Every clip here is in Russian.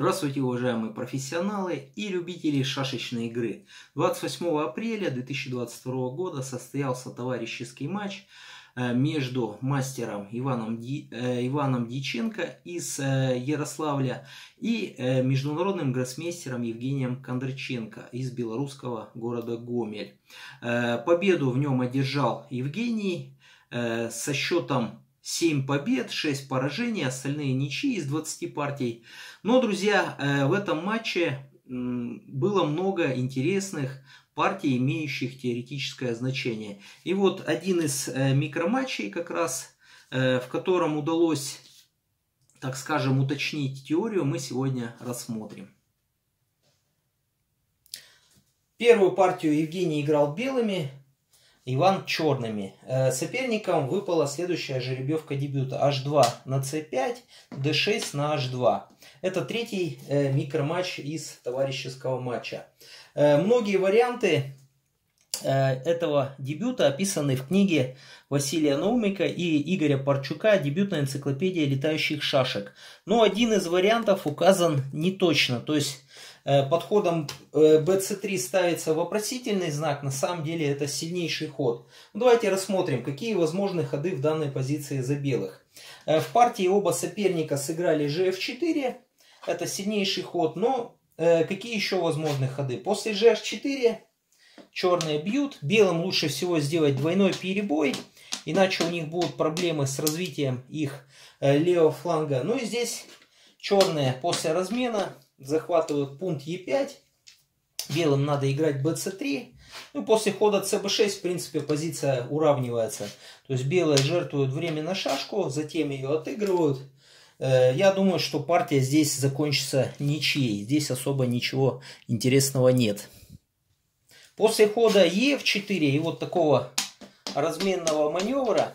Здравствуйте, уважаемые профессионалы и любители шашечной игры. 28 апреля 2022 года состоялся товарищеский матч между мастером Иваном Дьяченко из Ярославля и международным гроссмейстером Евгением Кондраченко из белорусского города Гомель. Победу в нем одержал Евгений со счетом 7 побед, 6 поражений, остальные ничьи из 20 партий. Но, друзья, в этом матче было много интересных партий, имеющих теоретическое значение. И вот один из микроматчей, как раз в котором удалось, так скажем, уточнить теорию, мы сегодня рассмотрим. Первую партию Евгений играл белыми, Иван черными. Соперникам выпала следующая жеребьевка дебюта. H2 на C5, D6 на H2. Это третий микроматч из товарищеского матча. Многие варианты этого дебюта описаны в книге Василия Наумика и Игоря Парчука «Дебютная энциклопедия летающих шашек». Но один из вариантов указан неточно. То есть подходом bc3 ставится вопросительный знак. На самом деле это сильнейший ход. Давайте рассмотрим, какие возможны ходы в данной позиции за белых. В партии оба соперника сыграли gf4. Это сильнейший ход. Но какие еще возможны ходы? После gf4 черные бьют. Белым лучше всего сделать двойной перебой. Иначе у них будут проблемы с развитием их левого фланга. Ну и здесь черные после размена захватывают пункт Е5. Белым надо играть bc3. Ну, после хода cb6, в принципе, позиция уравнивается. То есть белые жертвуют время на шашку, затем ее отыгрывают. Я думаю, что партия здесь закончится ничьей. Здесь особо ничего интересного нет. После хода Е4 и вот такого разменного маневра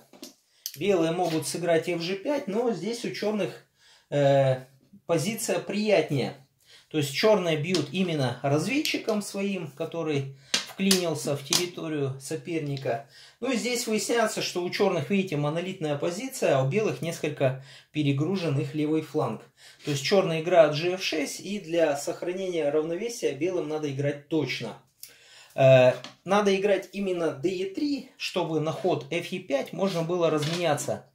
белые могут сыграть fg5, но здесь у черных позиция приятнее. То есть черные бьют именно разведчиком своим, который вклинился в территорию соперника. Ну и здесь выясняется, что у черных, видите, монолитная позиция, а у белых несколько перегружен их левый фланг. То есть черные играют gf6, и для сохранения равновесия белым надо играть точно. Надо играть именно de3, чтобы на ход fe5 можно было разменяться.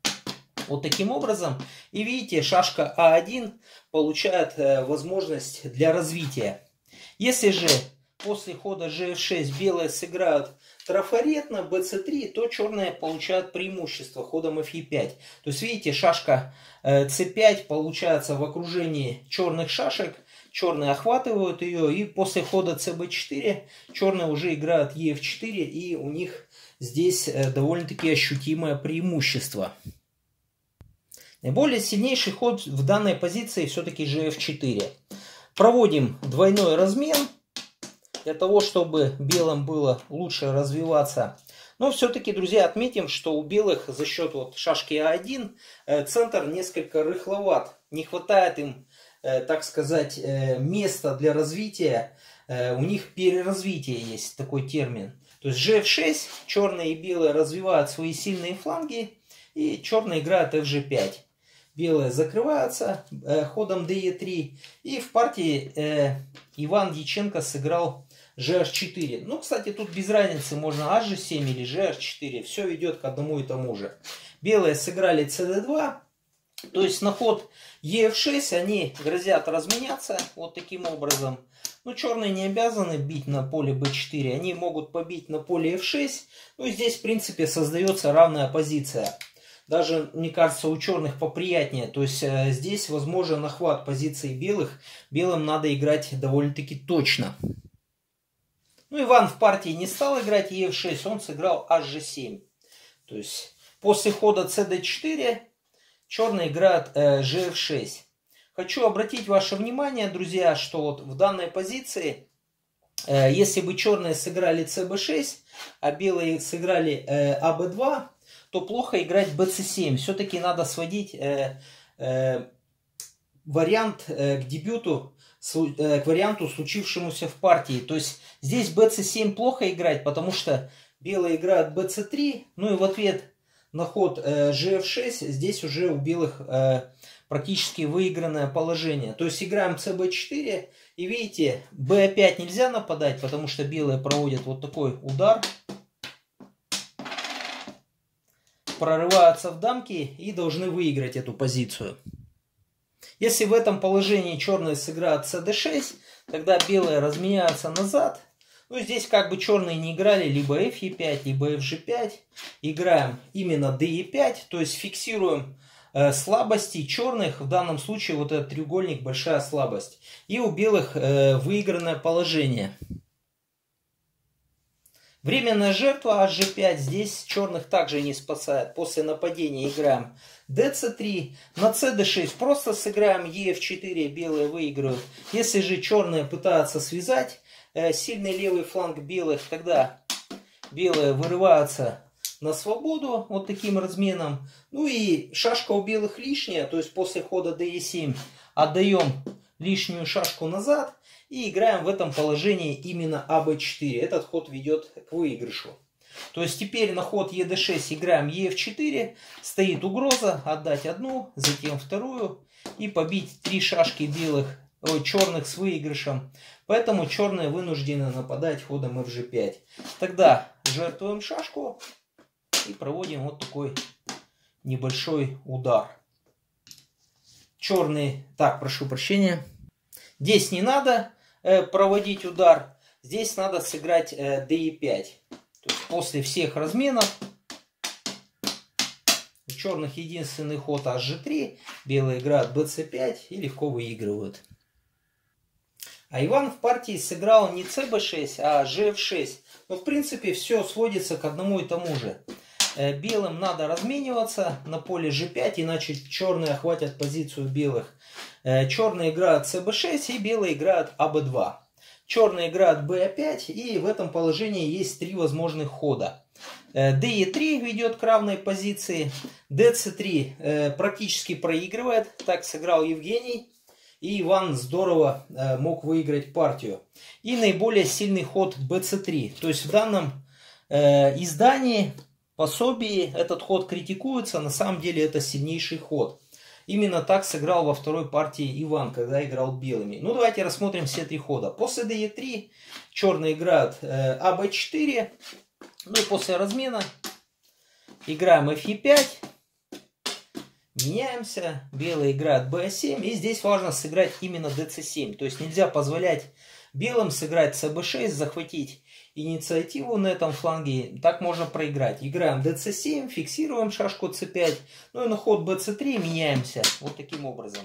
Вот таким образом. И видите, шашка А1 получает возможность для развития. Если же после хода G6 белые сыграют трафарет на bc3, то черные получают преимущество ходом fe5. То есть видите, шашка c5 получается в окружении черных шашек. Черные охватывают ее, и после хода cb4 черные уже играют ef4, и у них здесь довольно-таки ощутимое преимущество. Наиболее сильнейший ход в данной позиции все-таки gf4. Проводим двойной размен, для того, чтобы белым было лучше развиваться. Но все-таки, друзья, отметим, что у белых за счет вот шашки А1 центр несколько рыхловат. Не хватает им, так сказать, места для развития. У них переразвитие есть такой термин. То есть gf6, черные и белые развивают свои сильные фланги. И черные играют fg5. Белые закрываются ходом de3. И в партии Иван Дьяченко сыграл gh4. Ну, кстати, тут без разницы, можно hg7 или gh4. Все ведет к одному и тому же. Белые сыграли cd2. То есть на ход ef6 они грозят разменяться вот таким образом. Но черные не обязаны бить на поле b4. Они могут побить на поле f6. Ну и здесь, в принципе, создается равная позиция. Даже, мне кажется, у черных поприятнее. То есть здесь возможен охват позиции белых. Белым надо играть довольно-таки точно. Ну, Иван в партии не стал играть Е6, он сыграл hg7. То есть после хода cd4 черные играют gf6. Хочу обратить ваше внимание, друзья, что вот в данной позиции, если бы черные сыграли cb6, а белые сыграли ab2, то плохо играть bc7. Все-таки надо сводить вариант к дебюту, к варианту, случившемуся в партии. То есть здесь bc7 плохо играть, потому что белые играют bc3, ну и в ответ на ход gf6, здесь уже у белых практически выигранное положение. То есть играем cb4, и видите, b5 нельзя нападать, потому что белые проводят вот такой удар. Прорываются в дамки и должны выиграть эту позицию. Если в этом положении черные сыграют cd6, тогда белые разменяются назад. Ну, здесь как бы черные не играли либо fe5, либо fg5. Играем именно de5, то есть фиксируем слабости черных. В данном случае вот этот треугольник — большая слабость. И у белых выигранное положение. Временная жертва hg5. Здесь черных также не спасает. После нападения играем dc3. На cd6 просто сыграем ef4, белые выиграют. Если же черные пытаются связать сильный левый фланг белых, тогда белые вырываются на свободу вот таким разменом. Ну и шашка у белых лишняя, то есть после хода de7 отдаем лишнюю шашку назад и играем в этом положении именно аб4. Этот ход ведет к выигрышу. То есть теперь на ход ед6 играем еф4, стоит угроза отдать одну, затем вторую и побить три шашки белых. Ой, черных с выигрышем. Поэтому черные вынуждены нападать ходом fg5. Тогда жертвуем шашку и проводим вот такой небольшой удар. Черные, так, прошу прощения. Здесь не надо проводить удар. Здесь надо сыграть de5. То есть после всех разменов у черных единственный ход hg3. Белые играют bc5 и легко выигрывают. А Иван в партии сыграл не cb6, а gf6. Но в принципе все сводится к одному и тому же. Белым надо размениваться на поле g5, иначе черные охватят позицию белых. Черные играют cb6 и белые играют ab2. Черные играют b5, и в этом положении есть три возможных хода. de3 ведет к равной позиции. dc3 практически проигрывает. Так сыграл Евгений. И Иван здорово мог выиграть партию. И наиболее сильный ход bc3. То есть в данном издании, пособии, этот ход критикуется. На самом деле это сильнейший ход. Именно так сыграл во второй партии Иван, когда играл белыми. Ну давайте рассмотрим все три хода. После de3 черные играют ab4. Ну и после размена играем fe5. Меняемся, белые играют b7, и здесь важно сыграть именно dc7. То есть нельзя позволять белым сыграть cb6, захватить инициативу на этом фланге. Так можно проиграть. Играем dc7, фиксируем шашку c5, ну и на ход bc3 меняемся вот таким образом.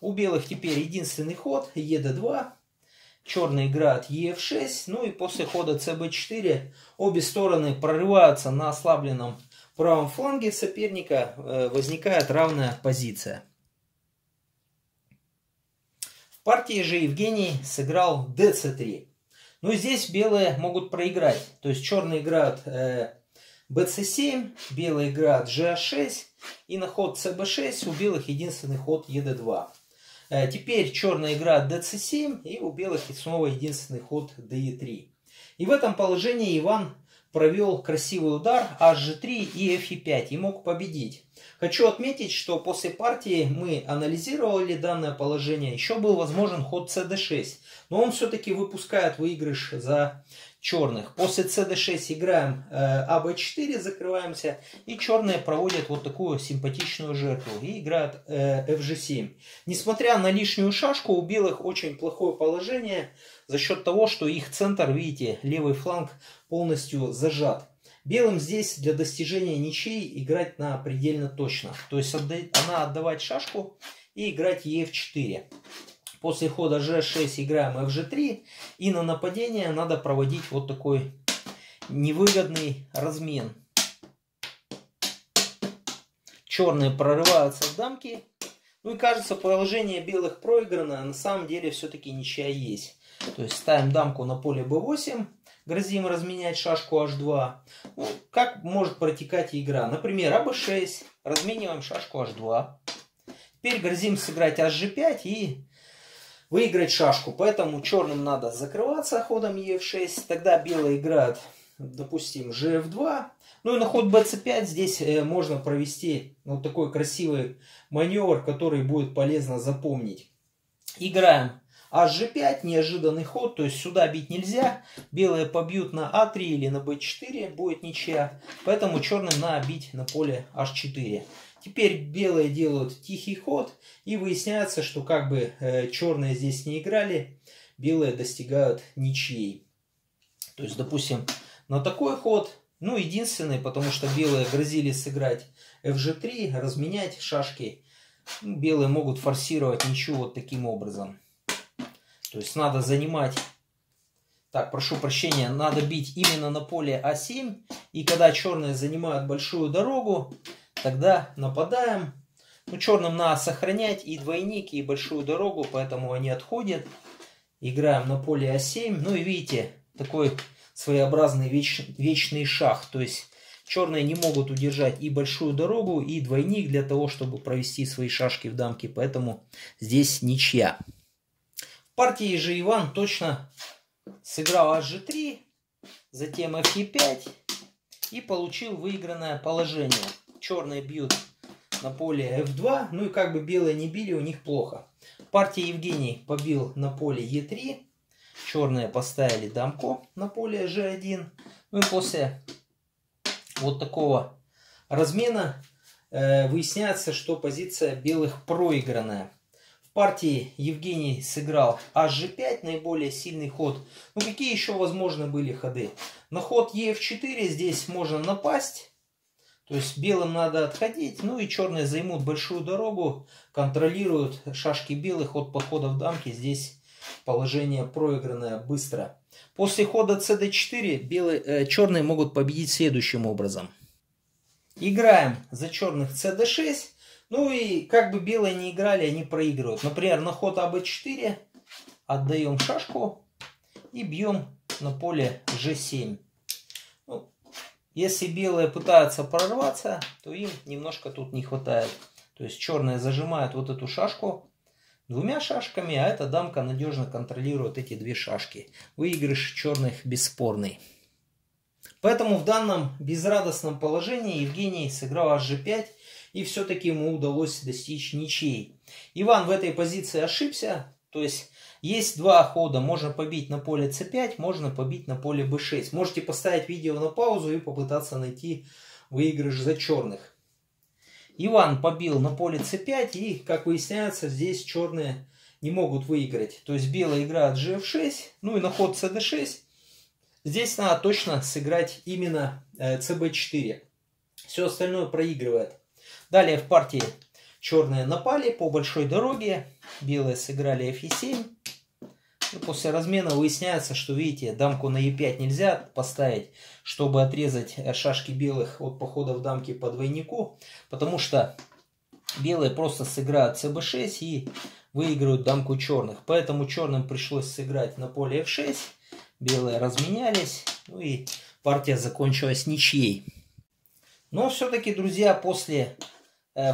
У белых теперь единственный ход ed2. Черные играют ef6, ну и после хода cb4 обе стороны прорываются на ослабленном в правом фланге соперника, возникает равная позиция. В партии же Евгений сыграл dc3. Но здесь белые могут проиграть. То есть черные играют bc7, белые играют g6. И на ход cb6 у белых единственный ход ed2. Теперь черные играют dc7, и у белых снова единственный ход de3. И в этом положении Иван провел красивый удар hg3 и fe5 и мог победить. Хочу отметить, что после партии мы анализировали данное положение. Еще был возможен ход cd6, но он все-таки выпускает выигрыш за черных. После cd6 играем ab4, закрываемся, и черные проводят вот такую симпатичную жертву и играют fg7. Несмотря на лишнюю шашку, у белых очень плохое положение за счет того, что их центр, видите, левый фланг полностью зажат. Белым здесь для достижения ничьей играть на предельно точно. То есть отдавать шашку и играть ef4. После хода g6 играем fg3. И на нападение надо проводить вот такой невыгодный размен. Черные прорываются в дамки. Ну и кажется, положение белых проиграно. На самом деле все-таки ничья есть. То есть ставим дамку на поле b8. Грозим разменять шашку h2. Ну, как может протекать игра? Например, ab6. Размениваем шашку h2. Теперь грозим сыграть hg5 и выиграть шашку. Поэтому черным надо закрываться ходом ef6. Тогда белые играют допустим, gf2. Ну и на ход bc5 здесь можно провести вот такой красивый маневр, который будет полезно запомнить. Играем hg5, неожиданный ход, то есть сюда бить нельзя. Белые побьют на а3 или на b4, будет ничья. Поэтому черным надо бить на поле h4. Теперь белые делают тихий ход, и выясняется, что как бы черные здесь не играли, белые достигают ничьей. То есть, допустим, на такой ход, ну, единственный, потому что белые грозили сыграть fg3, разменять шашки. Ну, белые могут форсировать ничью вот таким образом. То есть надо занимать, так, прошу прощения, надо бить именно на поле а7. И когда черные занимают большую дорогу, тогда нападаем. Ну, черным надо сохранять и двойник, и большую дорогу, поэтому они отходят. Играем на поле а7. Ну и видите, такой своеобразный вечный шах. То есть черные не могут удержать и большую дорогу, и двойник для того, чтобы провести свои шашки в дамке. Поэтому здесь ничья. В партии же Иван точно сыграл hg3, затем fe5 и получил выигранное положение. Черные бьют на поле f2, ну и как бы белые не били, у них плохо. В партии Евгений побил на поле e3. Черные поставили дамку на поле g1. Ну и после вот такого размена выясняется, что позиция белых проигранная. В партии Евгений сыграл hg5, наиболее сильный ход. Ну какие еще возможны были ходы? На ход ef4 здесь можно напасть. То есть белым надо отходить. Ну и черные займут большую дорогу. Контролируют шашки белых от подхода в дамке. Здесь положение проигранное быстро. После хода cd4 черные могут победить следующим образом. Играем за черных cd6. Ну и как бы белые не играли, они проигрывают. Например, на ход ab4 отдаем шашку и бьем на поле g7. Ну, если белые пытаются прорваться, то им немножко тут не хватает. То есть черные зажимают вот эту шашку двумя шашками, а эта дамка надежно контролирует эти две шашки. Выигрыш черных бесспорный. Поэтому в данном безрадостном положении Евгений сыграл hg5, и все-таки ему удалось достичь ничьей. Иван в этой позиции ошибся. То есть есть два хода. Можно побить на поле c5, можно побить на поле b6. Можете поставить видео на паузу и попытаться найти выигрыш за черных. Иван побил на поле c5, и, как выясняется, здесь черные не могут выиграть. То есть белые играют gf6, ну и на ход cd6. Здесь надо точно сыграть именно cb4. Все остальное проигрывает. Далее в партии черные напали по большой дороге. Белые сыграли fe7. И после размена выясняется, что, видите, дамку на e5 нельзя поставить, чтобы отрезать шашки белых от похода в дамки по двойнику. Потому что белые просто сыграют cb6 и выиграют дамку черных. Поэтому черным пришлось сыграть на поле f6. Белые разменялись. Ну и партия закончилась ничьей. Но все-таки, друзья, после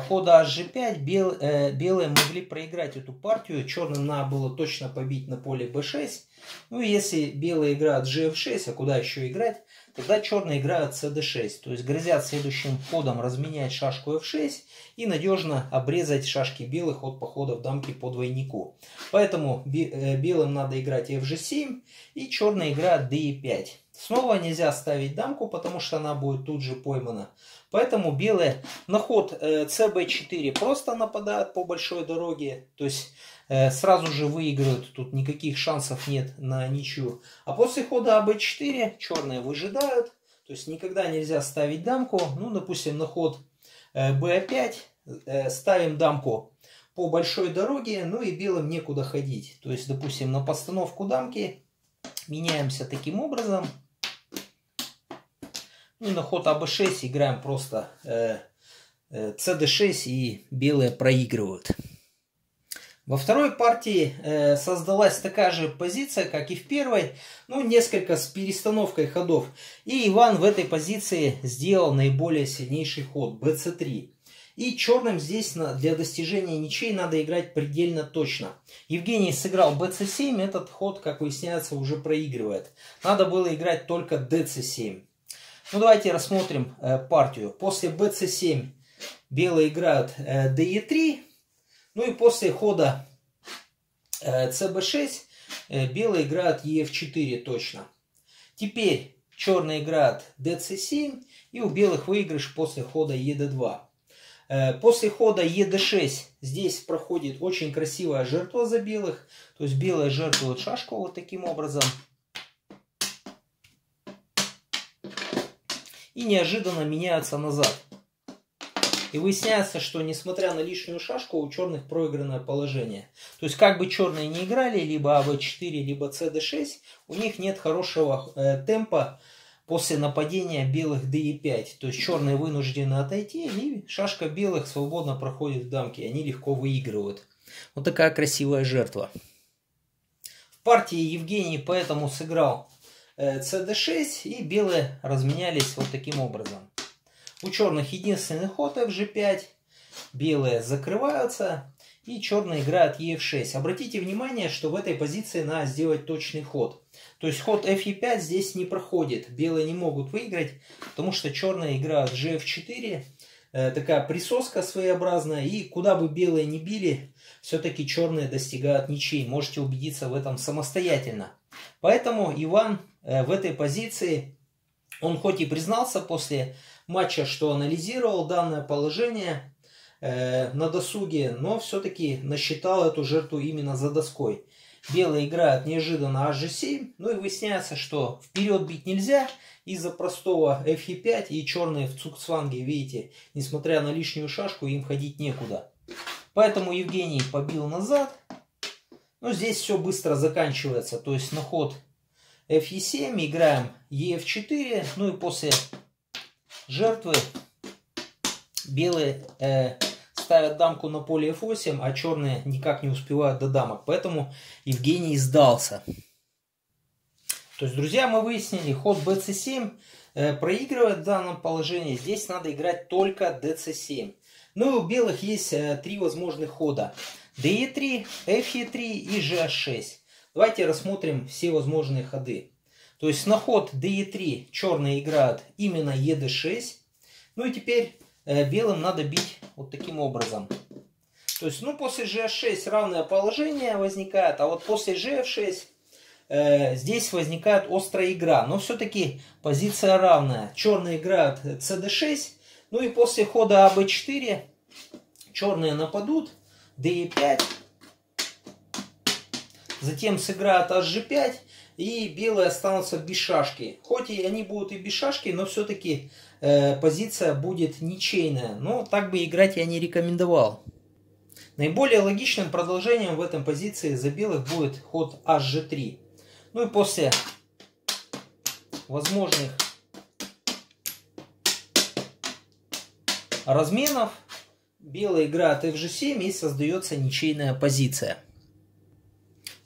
хода hg5 белые могли проиграть эту партию. Черным надо было точно побить на поле b6. Ну и если белые играют gf6, а куда еще играть, тогда черные играют cd6. То есть грозят следующим ходом разменять шашку f6 и надежно обрезать шашки белых от похода в дамки по двойнику. Поэтому белым надо играть fg7, и черные играют de5. Снова нельзя ставить дамку, потому что она будет тут же поймана. Поэтому белые на ход cb4 просто нападают по большой дороге. То есть сразу же выиграют. Тут никаких шансов нет на ничью. А после хода ab4 черные выжидают. То есть никогда нельзя ставить дамку. Ну, допустим, на ход b5 ставим дамку по большой дороге. Ну и белым некуда ходить. То есть, допустим, на постановку дамки меняемся таким образом. Ну и на ход АБ6 играем просто cd6, и белые проигрывают. Во второй партии создалась такая же позиция, как и в первой. Ну, несколько с перестановкой ходов. И Иван в этой позиции сделал наиболее сильнейший ход bc3. И черным здесь для достижения ничей надо играть предельно точно. Евгений сыграл bc7, этот ход, как выясняется, уже проигрывает. Надо было играть только dc7. Ну давайте рассмотрим партию. После bc7 белые играют de3. Ну и после хода cb6 белые играют ef4 точно. Теперь черные играют dc7, и у белых выигрыш после хода ed2. После хода ed6 здесь проходит очень красивая жертва за белых. То есть белые жертвуют шашку вот таким образом. И неожиданно меняются назад. И выясняется, что несмотря на лишнюю шашку, у черных проигранное положение. То есть как бы черные не играли, либо АВ4, либо cd6, у них нет хорошего темпа. После нападения белых d5. То есть черные вынуждены отойти, и шашка белых свободно проходит в дамки. Они легко выигрывают. Вот такая красивая жертва. В партии Евгений поэтому сыграл cd6, и белые разменялись вот таким образом. У черных единственный ход fg5. Белые закрываются, и черные играют ef6. Обратите внимание, что в этой позиции надо сделать точный ход. То есть ход fe5 здесь не проходит. Белые не могут выиграть, потому что черные играют gf4. Такая присоска своеобразная. И куда бы белые не били, все-таки черные достигают ничьей. Можете убедиться в этом самостоятельно. Поэтому Иван в этой позиции, он хоть и признался после матча, что анализировал данное положение на досуге, но все-таки насчитал эту жертву именно за доской. Белые играют неожиданно hg7, ну и выясняется, что вперед бить нельзя из-за простого fe5, и черные в цугцванге, видите, несмотря на лишнюю шашку, им ходить некуда. Поэтому Евгений побил назад, но здесь все быстро заканчивается, то есть на ход fe7 играем ef4, ну и после жертвы белые ставят дамку на поле f8, а черные никак не успевают до дамок. Поэтому Евгений сдался. То есть, друзья, мы выяснили, ход bc7 проигрывает в данном положении. Здесь надо играть только dc7. Ну и у белых есть три возможных хода. de3, fe3 и gh6. Давайте рассмотрим все возможные ходы. То есть на ход de3 черные играют именно ed6. Ну и теперь белым надо бить вот таким образом. То есть, ну, после gf6 равное положение возникает, а вот после gf6 здесь возникает острая игра. Но все-таки позиция равная. Черные играют cd6, ну и после хода ab4 черные нападут, de5, затем сыграют hg5, и белые останутся без шашки. Хоть и они будут и без шашки, но все-таки позиция будет ничейная. Но так бы играть я не рекомендовал. Наиболее логичным продолжением в этой позиции за белых будет ход hg3. Ну и после возможных разменов белые играют fg7, и создается ничейная позиция.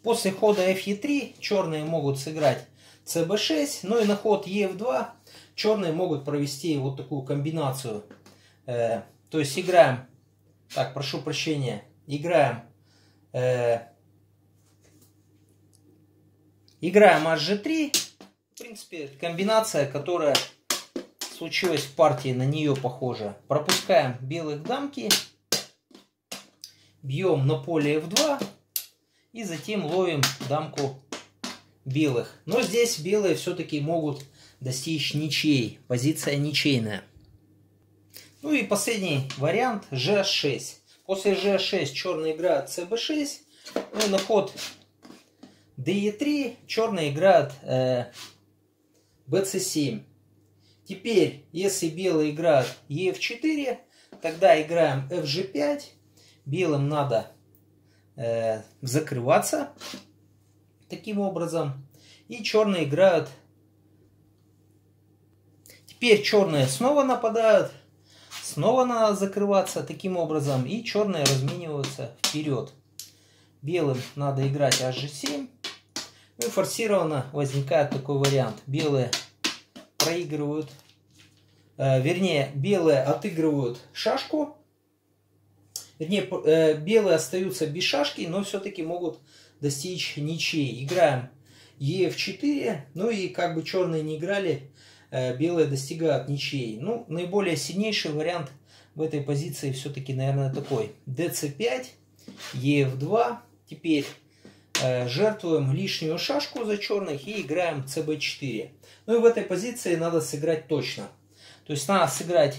После хода fe3 черные могут сыграть cb6, ну и на ход ef2 черные могут провести вот такую комбинацию. То есть играем, так, прошу прощения, играем hg3. В принципе, комбинация, которая случилась в партии, на нее похожа. Пропускаем белых дамки, бьем на поле f2. И затем ловим дамку белых. Но здесь белые все-таки могут достичь ничьей. Позиция ничейная. Ну и последний вариант g6. После g6 черные играют cb6. Ну и на ход de3 черные играют bc7. Теперь, если белые играют ef4, тогда играем fg5. Белым надо закрываться таким образом, и черные играют. Теперь черные снова нападают, снова надо закрываться таким образом, и черные размениваются вперед. Белым надо играть hg7, ну и форсированно возникает такой вариант: белые проигрывают, вернее белые отыгрывают шашку, Вернее, белые остаются без шашки, но все-таки могут достичь ничьей. Играем Е4, ну и как бы черные не играли, белые достигают ничьей. Ну, наиболее сильнейший вариант в этой позиции все-таки, наверное, такой. ДЦ5, Е2. Теперь жертвуем лишнюю шашку за черных и играем ЦБ4. Ну и в этой позиции надо сыграть точно. То есть надо сыграть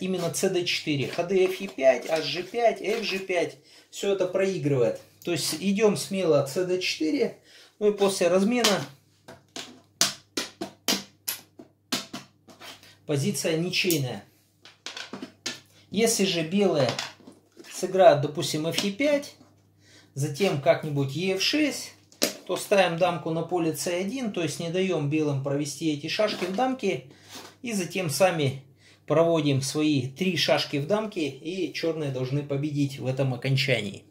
именно CD4. Ходы FE5, HG5, FG5. Все это проигрывает. То есть идем смело CD4. Ну и после размена позиция ничейная. Если же белые сыграют, допустим, FE5, затем как-нибудь EF6, то ставим дамку на поле C1, то есть не даем белым провести эти шашки в дамке, и затем сами проводим свои 3 шашки в дамке, и черные должны победить в этом окончании.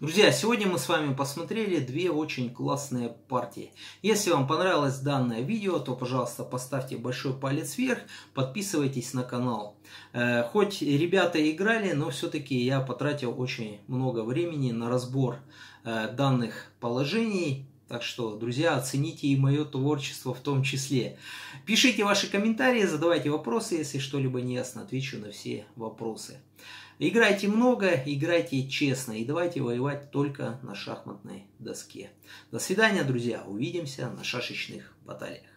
Друзья, сегодня мы с вами посмотрели 2 очень классные партии. Если вам понравилось данное видео, то, пожалуйста, поставьте большой палец вверх, подписывайтесь на канал. Хоть ребята играли, но все-таки я потратил очень много времени на разбор данных положений. Так что, друзья, оцените и мое творчество в том числе. Пишите ваши комментарии, задавайте вопросы, если что-либо не ясно, отвечу на все вопросы. Играйте много, играйте честно и давайте воевать только на шахматной доске. До свидания, друзья, увидимся на шашечных баталиях.